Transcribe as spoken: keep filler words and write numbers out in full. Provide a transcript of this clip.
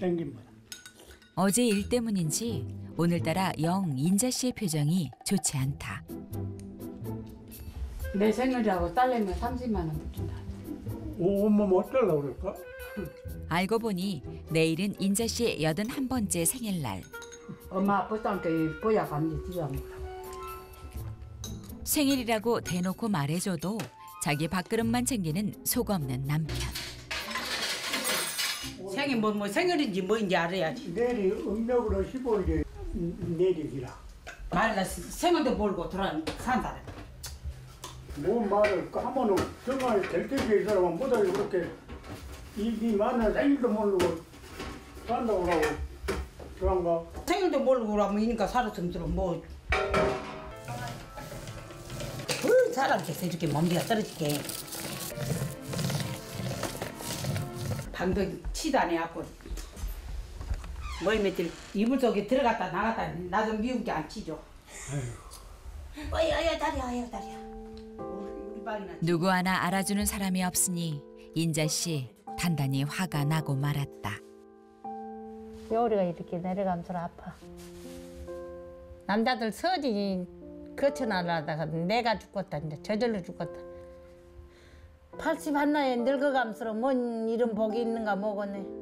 생깁니다. 어제 일 때문인지 오늘따라 영 인자 씨의 표정이 좋지 않다. 내 생일이라고 딸내미 삼십만 원 붙인다. 오, 엄마 뭐 어쩌려고 그럴까? 알고 보니 내일은 인자 씨의 여든한 번째 생일날. 엄마 아프다니까 보약 안 드시지 않을까? 생일이라고 대놓고 말해줘도 자기 밥그릇만 챙기는 속없는 남편. 생일 뭐, 뭐 생일인지 뭔지 알아야지. 내일 음력으로 십오일이 내일이라. 말라 생일도 모르고 돌아 산다. 뭔 말을 까먹는 정말 절대적인 사람은 못하게 그렇게 이미 많은 생일도 모르고 산다고 하고 그런가? 생일도 모르고 그러면 이니까 살았으면 들어 뭐. 사람께서 이렇게 몸비가 떨어지게 방벽 치단해 갖고 뭐 며칠 이불 속에 들어갔다 나갔다 나도 미운 게 안 치죠. 어이 어이 다리야 어이 다리야. 누구 하나 알아주는 사람이 없으니 인자 씨 단단히 화가 나고 말았다. 요리가 이렇게 내려가면서 아파. 남자들 서지. 거쳐나가다가 내가 죽었다. 이제 저절로 죽었다. 팔십 한 나이에 늙어감수로 뭔 이런 복이 있는가 뭐겠네.